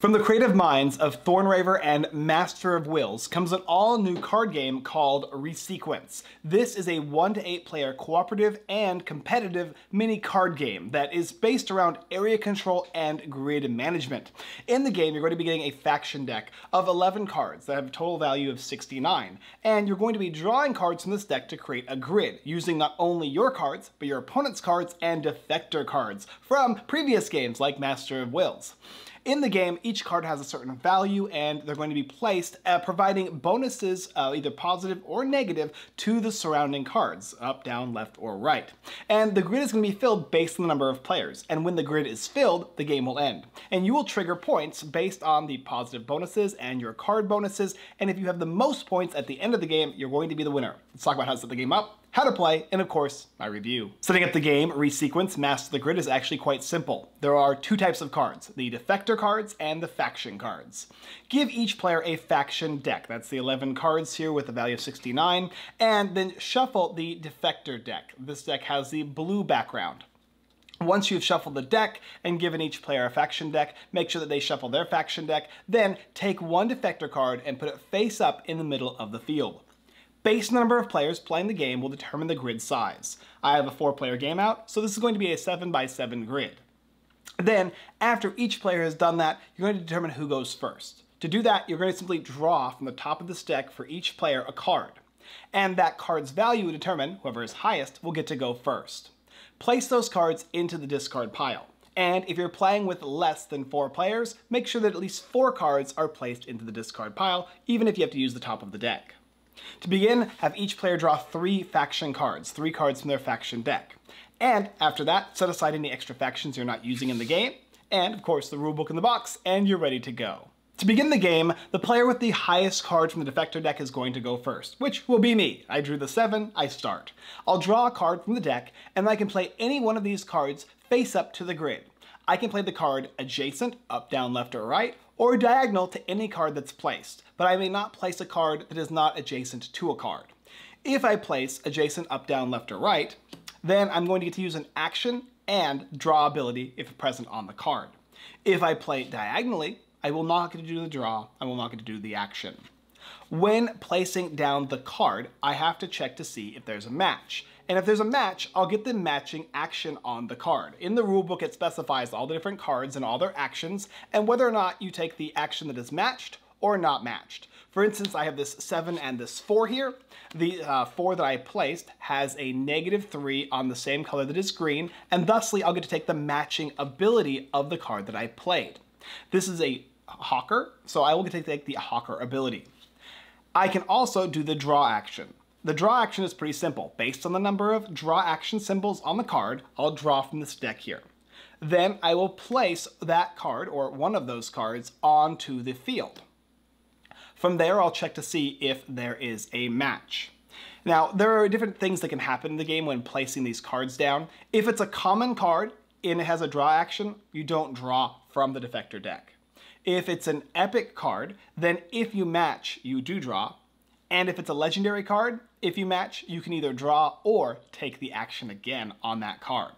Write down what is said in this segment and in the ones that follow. From the creative minds of Thornraver and Master of Wills comes an all-new card game called Resequence. This is a 1-to-8 player cooperative and competitive mini card game that is based around area control and grid management. In the game, you're going to be getting a faction deck of 11 cards that have a total value of 69, and you're going to be drawing cards from this deck to create a grid, using not only your cards, but your opponent's cards and defector cards from previous games like Master of Wills. In the game, each card has a certain value, and they're going to be placed, providing bonuses, either positive or negative, to the surrounding cards, up, down, left, or right. And the grid is going to be filled based on the number of players, and when the grid is filled, the game will end. And you will trigger points based on the positive bonuses and your card bonuses, and if you have the most points at the end of the game, you're going to be the winner. Let's talk about how to set the game up, how to play, and of course, my review. Setting up the game, Resequence, Master the Grid, is actually quite simple. There are two types of cards, the defector cards and the faction cards. Give each player a faction deck, that's the 11 cards here with a value of 69, and then shuffle the defector deck. This deck has the blue background. Once you've shuffled the deck and given each player a faction deck, make sure that they shuffle their faction deck, then take one defector card and put it face up in the middle of the field. Based on the number of players playing the game will determine the grid size. I have a 4-player game out, so this is going to be a 7x7 grid. Then, after each player has done that, you're going to determine who goes first. To do that, you're going to simply draw from the top of this deck for each player a card. And that card's value will determine whoever is highest will get to go first. Place those cards into the discard pile. And if you're playing with less than 4 players, make sure that at least 4 cards are placed into the discard pile, even if you have to use the top of the deck. To begin, have each player draw 3 faction cards, 3 cards from their faction deck. And after that, set aside any extra factions you're not using in the game, and of course the rulebook in the box, and you're ready to go. To begin the game, the player with the highest card from the defector deck is going to go first, which will be me. I drew the 7, I start. I'll draw a card from the deck, and I can play any one of these cards face up to the grid. I can play the card adjacent, up, down, left, or right, or diagonal to any card that's placed, but I may not place a card that is not adjacent to a card. If I place adjacent, up, down, left, or right, then I'm going to get to use an action and draw ability if present on the card. If I play diagonally, I will not get to do the draw, I will not get to do the action. When placing down the card, I have to check to see if there's a match. And if there's a match, I'll get the matching action on the card. In the rulebook, it specifies all the different cards and all their actions, and whether or not you take the action that is matched or not matched. For instance, I have this 7 and this 4 here. The 4 that I placed has a -3 on the same color that is green, and thusly I'll get to take the matching ability of the card that I played. This is a hawker, so I will get to take the hawker ability. I can also do the draw action. The draw action is pretty simple. Based on the number of draw action symbols on the card, I'll draw from this deck here. Then I will place that card, or one of those cards, onto the field. From there, I'll check to see if there is a match. Now, there are different things that can happen in the game when placing these cards down. If it's a common card and it has a draw action, you don't draw from the defector deck. If it's an epic card, then if you match, you do draw. And if it's a legendary card, if you match, you can either draw or take the action again on that card.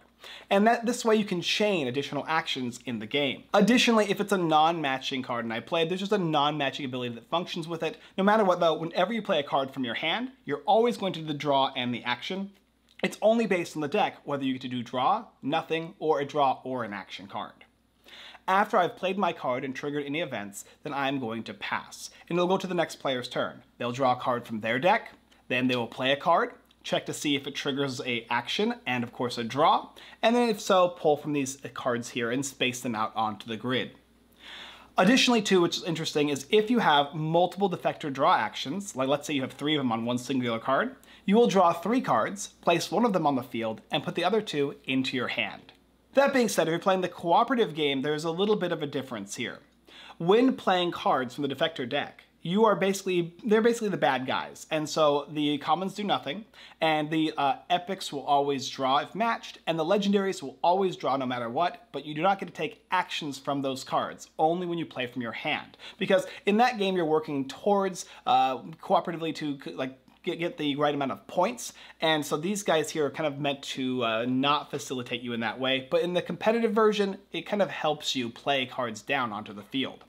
And this way you can chain additional actions in the game. Additionally, if it's a non-matching card and I played, there's just a non-matching ability that functions with it. No matter what though, whenever you play a card from your hand, you're always going to do the draw and the action. It's only based on the deck whether you get to do draw, nothing, or a draw or an action card. After I've played my card and triggered any events, then I'm going to pass, and it'll go to the next player's turn. They'll draw a card from their deck, then they will play a card, check to see if it triggers an action and of course a draw, and then if so, pull from these cards here and space them out onto the grid. Additionally too, which is interesting, is if you have multiple defector draw actions, like let's say you have 3 of them on one singular card, you will draw 3 cards, place one of them on the field, and put the other 2 into your hand. That being said, if you're playing the cooperative game, there's a little bit of a difference here. When playing cards from the defector deck, you are they're basically the bad guys, and so the commons do nothing, and the epics will always draw if matched, and the legendaries will always draw no matter what, but you do not get to take actions from those cards, only when you play from your hand. Because in that game, you're working towards, cooperatively to, like, get the right amount of points, and so these guys here are kind of meant to not facilitate you in that way, but in the competitive version, it kind of helps you play cards down onto the field.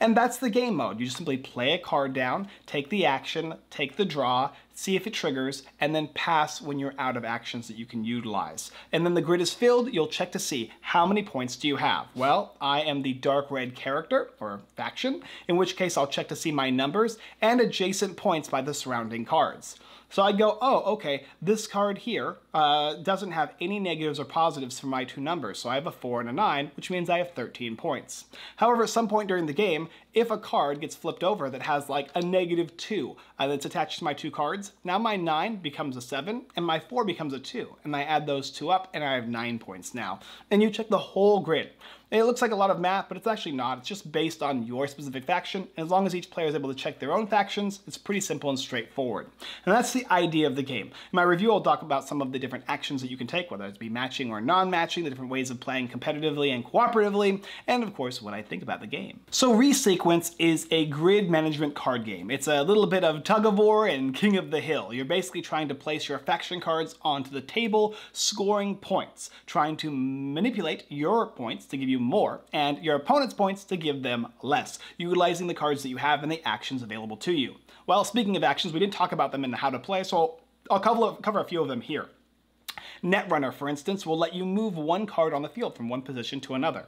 And that's the game mode. You just simply play a card down, take the action, take the draw, see if it triggers, and then pass when you're out of actions that you can utilize. And then the grid is filled, you'll check to see how many points do you have. Well, I am the dark red character, or faction, in which case I'll check to see my numbers and adjacent points by the surrounding cards. So I'd go, oh, okay, this card here doesn't have any negatives or positives for my two numbers, so I have a 4 and a 9, which means I have 13 points. However, at some point during the game, if a card gets flipped over that has like a -2 that's attached to my two cards, now my 9 becomes a 7, and my 4 becomes a 2, and I add those two up, and I have 9 points now. And you check the whole grid. It looks like a lot of math, but it's actually not. It's just based on your specific faction. As long as each player is able to check their own factions, it's pretty simple and straightforward. And that's the idea of the game. In my review, I'll talk about some of the different actions that you can take, whether it be matching or non-matching, the different ways of playing competitively and cooperatively, and of course, what I think about the game. So Resequence is a grid management card game. It's a little bit of tug-of-war and king of the hill. You're basically trying to place your faction cards onto the table, scoring points, trying to manipulate your points to give you more and your opponent's points to give them less, utilizing the cards that you have and the actions available to you. Well, speaking of actions, we didn't talk about them in the how to play, so I'll cover a few of them here. Netrunner, for instance, will let you move one card on the field from one position to another.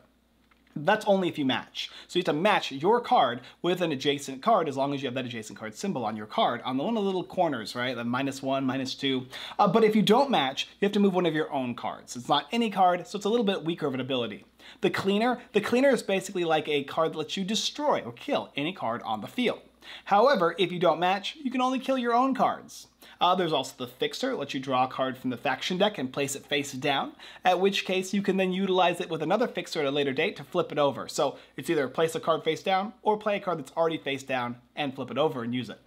That's only if you match. So you have to match your card with an adjacent card as long as you have that adjacent card symbol on your card on the one of the little corners, right? The -1, -2. But if you don't match, you have to move one of your own cards. It's not any card, so it's a little bit weaker of an ability. The cleaner is basically like a card that lets you destroy or kill any card on the field. However, if you don't match, you can only kill your own cards. There's also the Fixer, lets you draw a card from the faction deck and place it face down, at which case you can then utilize it with another Fixer at a later date to flip it over. So it's either place a card face down or play a card that's already face down and flip it over and use it.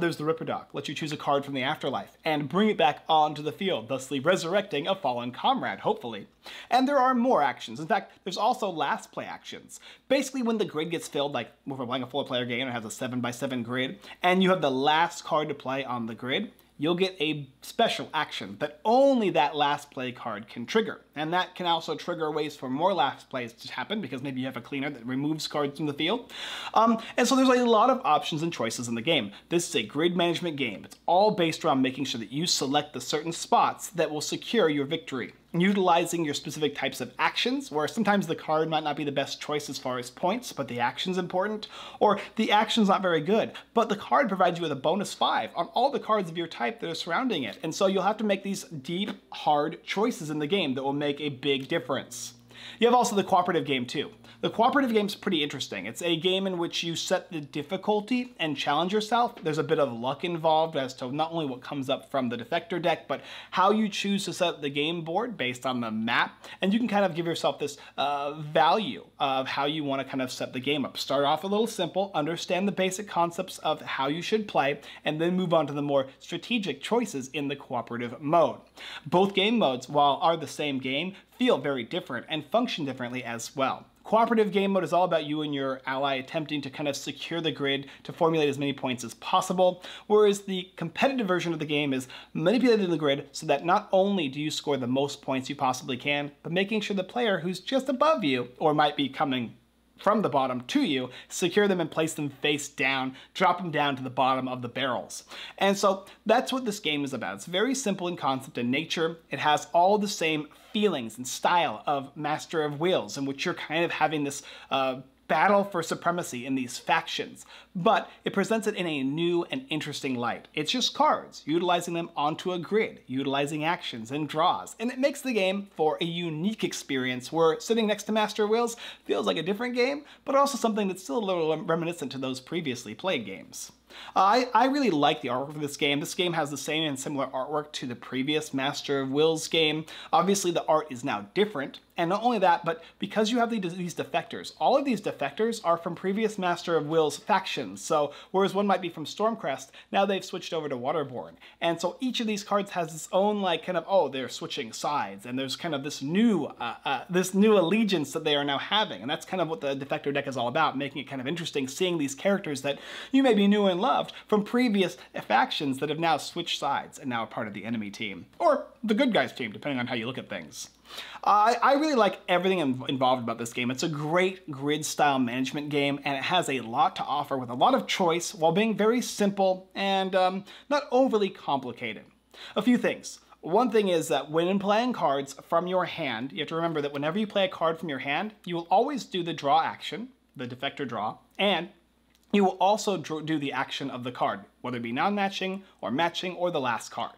There's the Ripper Doc, lets you choose a card from the afterlife and bring it back onto the field, thusly resurrecting a fallen comrade, hopefully. And there are more actions. In fact, there's also last play actions. Basically when the grid gets filled, like if we're playing a full player game and it has a 7x7 grid, and you have the last card to play on the grid, you'll get a special action that only that last play card can trigger. And that can also trigger ways for more last plays to happen because maybe you have a cleaner that removes cards from the field. And so there's a lot of options and choices in the game. This is a grid management game. It's all based around making sure that you select the certain spots that will secure your victory, utilizing your specific types of actions, where sometimes the card might not be the best choice as far as points, but the action's important, or the action's not very good, but the card provides you with a +5 on all the cards of your type that are surrounding it. And so you'll have to make these deep, hard choices in the game that will make a big difference. You have also the cooperative game too. The cooperative game's pretty interesting. It's a game in which you set the difficulty and challenge yourself. There's a bit of luck involved as to not only what comes up from the defector deck, but how you choose to set the game board based on the map. And you can kind of give yourself this value of how you want to kind of set the game up. Start off a little simple, understand the basic concepts of how you should play, and then move on to the more strategic choices in the cooperative mode. Both game modes, while are the same game, feel very different and function differently as well. Cooperative game mode is all about you and your ally attempting to kind of secure the grid to formulate as many points as possible, whereas the competitive version of the game is manipulating the grid so that not only do you score the most points you possibly can, but making sure the player who's just above you, or might be coming from the bottom to you, secure them and place them face down, drop them down to the bottom of the barrels. And so that's what this game is about. It's very simple in concept and nature. It has all the same feelings and style of Master of Wills, in which you're kind of having this battle for supremacy in these factions, but it presents it in a new and interesting light. It's just cards, utilizing them onto a grid, utilizing actions and draws, and it makes the game for a unique experience where sitting next to Master of Wills feels like a different game, but also something that's still a little reminiscent to those previously played games. I really like the artwork for this game. This game has the same and similar artwork to the previous Master of Wills game. Obviously, the art is now different, and not only that, but because you have these defectors, all of these defectors are from previous Master of Wills factions. So, whereas one might be from Stormcrest, now they've switched over to Waterborne. And so each of these cards has its own, like, kind of, oh, they're switching sides, and there's kind of this new allegiance that they are now having, and that's kind of what the defector deck is all about, making it kind of interesting, seeing these characters that you may be new in and loved from previous factions that have now switched sides and now are part of the enemy team. Or the good guys team, depending on how you look at things. I really like everything involved about this game. It's a great grid-style management game, and it has a lot to offer with a lot of choice while being very simple and not overly complicated. A few things. One thing is that when playing cards from your hand, you have to remember that whenever you play a card from your hand, you will always do the draw action, the defector draw, and you will also do the action of the card, whether it be non-matching or matching or the last card.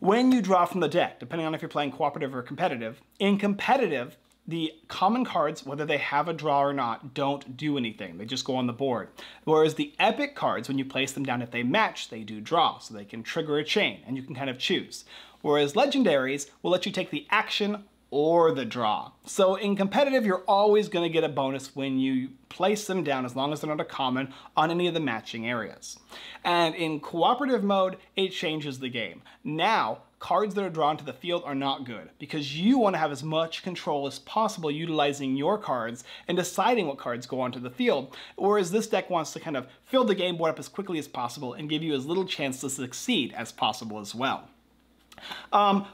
When you draw from the deck, depending on if you're playing cooperative or competitive, in competitive, the common cards, whether they have a draw or not, don't do anything. They just go on the board. Whereas the epic cards, when you place them down, if they match, they do draw. So they can trigger a chain and you can kind of choose. Whereas legendaries will let you take the action or the draw. So in competitive, you're always going to get a bonus when you place them down, as long as they're not a common, on any of the matching areas. And in cooperative mode, it changes the game. Now, cards that are drawn to the field are not good, because you want to have as much control as possible utilizing your cards and deciding what cards go onto the field, whereas this deck wants to kind of fill the game board up as quickly as possible and give you as little chance to succeed as possible as well.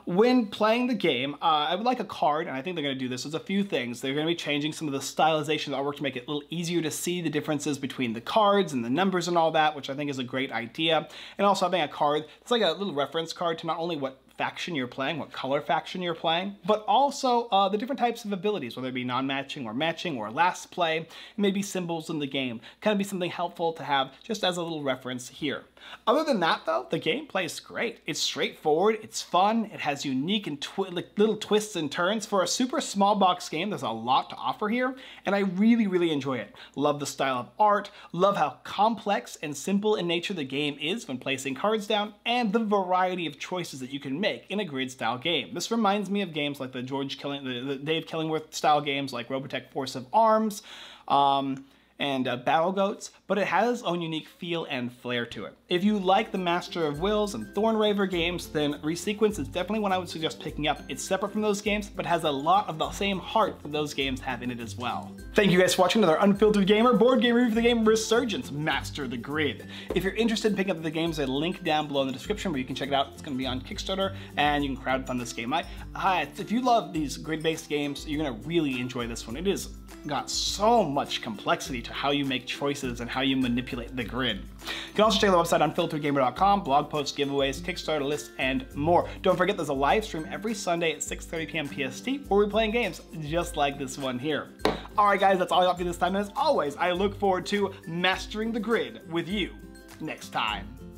When playing the game, I would like a card, and I think they're going to do this. There's a few things. They're going to be changing some of the stylization artwork to make it a little easier to see the differences between the cards and the numbers and all that, which I think is a great idea. And also having a card, it's like a little reference card to not only what faction you're playing, what color faction you're playing, but also the different types of abilities, whether it be non-matching or matching or last play, maybe symbols in the game. Kind of be something helpful to have just as a little reference here. Other than that though, the gameplay is great. It's straightforward, it's fun, it has unique and little twists and turns. For a super small box game, there's a lot to offer here, and I really, really enjoy it. Love the style of art, love how complex and simple in nature the game is when placing cards down, and the variety of choices that you can make in a grid-style game. This reminds me of games like the Dave Killingworth-style games like Robotech Force of Arms and Battle Goats, but it has its own unique feel and flair to it. If you like the Master of Wills and Thornraver games, then Resequence is definitely one I would suggest picking up. It's separate from those games, but has a lot of the same heart that those games have in it as well. Thank you guys for watching another Unfiltered Gamer board game review for the game Resurgence, Master the Grid. If you're interested in picking up the games, there's a link down below in the description where you can check it out. It's going to be on Kickstarter, and you can crowdfund this game. If you love these grid-based games, you're going to really enjoy this one. It has got so much complexity to how you make choices and how you manipulate the grid. You can also check out the website on filtergamer.com, blog posts, giveaways, Kickstarter lists, and more. Don't forget there's a live stream every Sunday at 6:30 p.m. PST where we're playing games just like this one here. Alright guys, that's all I got for you this time, and as always, I look forward to mastering the grid with you next time.